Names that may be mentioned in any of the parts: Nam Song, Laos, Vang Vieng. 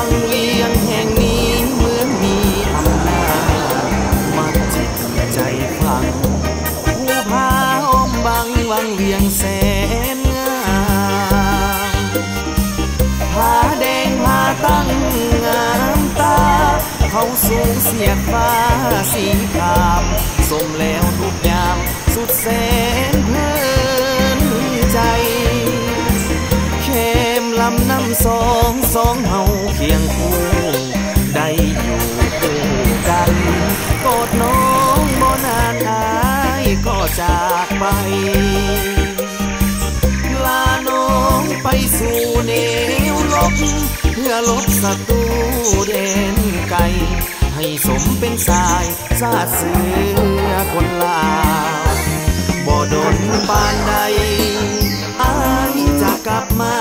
วังเวียงแห่งนี้เมื่อมีอำนาจมาจิตใจฟังผู้พาอมบังวังเวียงแสนงามผาแดงมาตั้งงามตาเขาสูงเสียฟ้าสีขามสมแล้วทุกยามสุดแสนเพลินใจลำน้ำสองเฮาเคียงคู่ได้อยู่คู่กันกอดน้องบ่นานอายก็จากไปลาน้องไปสู่แนวลบเพื่อลบศัตรูเด่นไกลให้สมเป็นสายซาดเสือคนลาบ่โดนปานใดอายจะกลับมา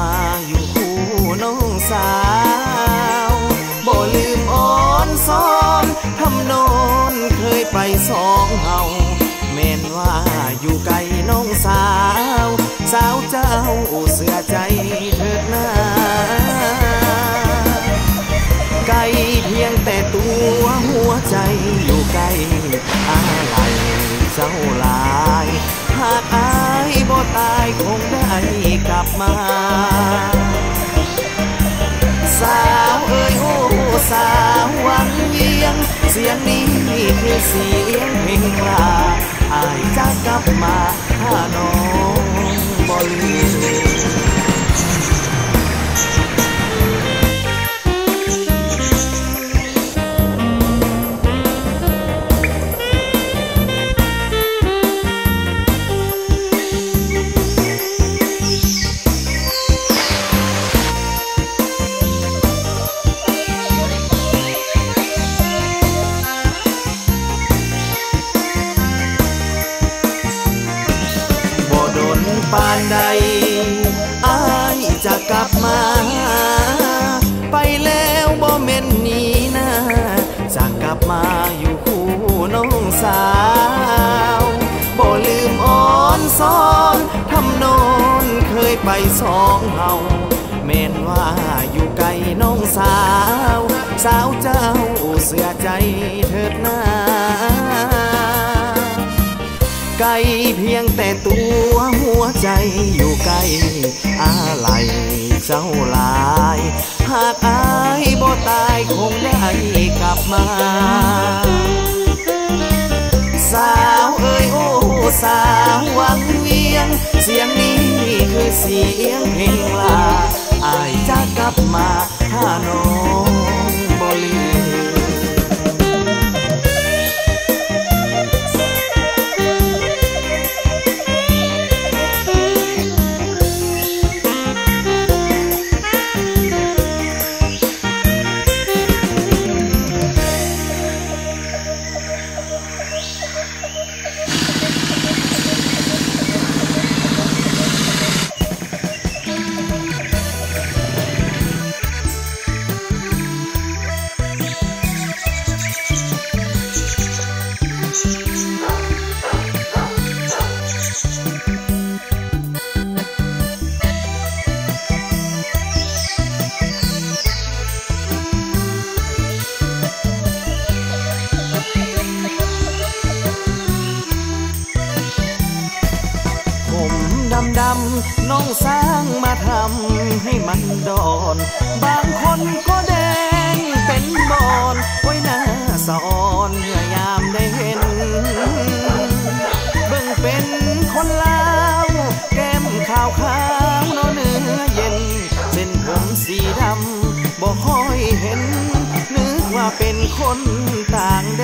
มาอยู่คู่น้องสาวบ่ลืมอ้อนซ้อนทำนอนเคยไปสองเฮาแม่นว่าอยู่ไกลน้องสาวสาวเจ้าเสือใจเถิดหน้าไกลเพียงแต่ตัวหัวใจอยู่ไกลอะไรเจ้าหลายหากอายบ่ตายคงได้กลับมาสาวเอ๋ยโอ้สาววังเวียงเสียงนี้คือเสียงเพลงคราอายจะกลับมาถ้าน้องบ่ลืมปานใดอายจะกลับมาไปแล้วบ่แม่นหนีนะจะกลับมาอยู่คู่น้องสาวบ่ลืมอ้อนซ้อนทำนอนเคยไปสองเฮาแม่นว่าอยู่ไกลน้องสาวสาวเจ้าเสือใจเถิดหน้าไกลเพียงแต่ตัวหัวใจอยู่ไกลอะไรเจ้าหลายหากอายบ่ตายคงได้กลับมาสาวเอ๋ยโอ้สาววังเวียงเสียงนี้คือเสียงเพลงลาอายจะกลับมาถ้าน้องบ่ลืมน้องสร้างมาทำให้มันดอนบางคนก็แดงเป็นบอนไว้หน้าสอนเมื่อยามได้เห็นเบิ่งเป็นคนลาวแก้มขาวขาวน้อเนื้อเย็นเส้นผมสีดำบ่ค่อยเห็นนึกว่าเป็นคนต่างแด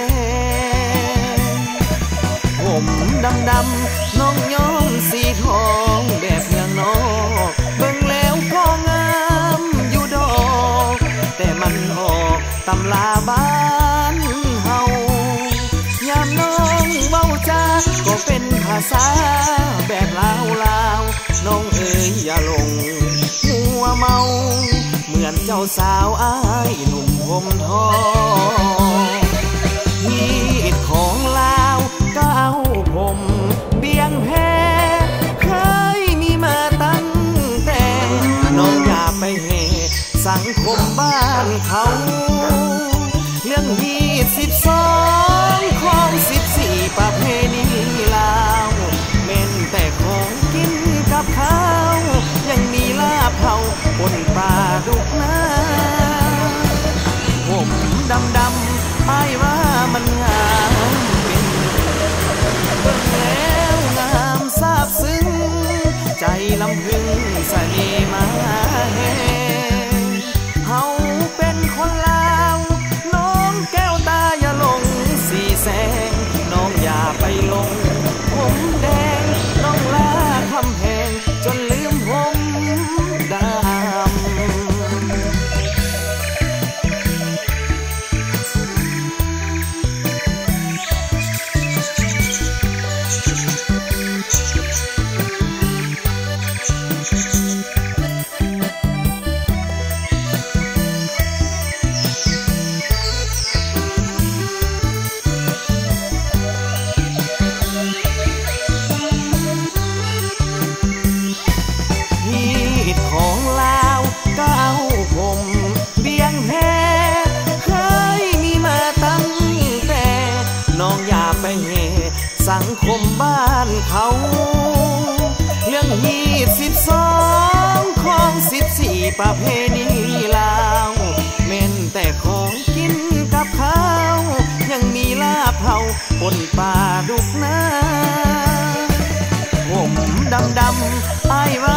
นผมดำๆน้องย้อมสีทองแบบเมืองนอกเบิ่งแล้วก็งามอยู่ดอกแต่มันออกตำลาบ้านเฮายามน้องเว้าจาก็เป็นภาษาแบบลาวๆน้องเอ๋ยอย่าหลงมัวเมาเหมือนเจ้าสาวอ้ายหนุ่มผมทองนี่ของลาวก้าวผมเบี่ยงแพเคยมีไหม สังคมบ้านเขาเรื่อง22ของ14ประเพณีลาวเม้นแต่ของกินกับข้าวยังมีลาบเผาบนปลาดุกน้ำผมดำๆอ้ายว่ามันงามเป็นเบิ่งแล้วงามซาบซึ้งใจลำพึงเสน่ห์มาแห่เฮาเป็นคนลาวน้องแก้วตาอย่าหลงสีแสงน้องอย่าไปหลงผมแดงน้องลาคำแหงจนลืมผมดำสังคมบ้านเขาเรื่อง22ของ14ประเพณีลาวเม้นแต่ของกินกับข้าวยังมีลาบเผาบนปลาดุกน้ำผมดำๆอ้ายว่า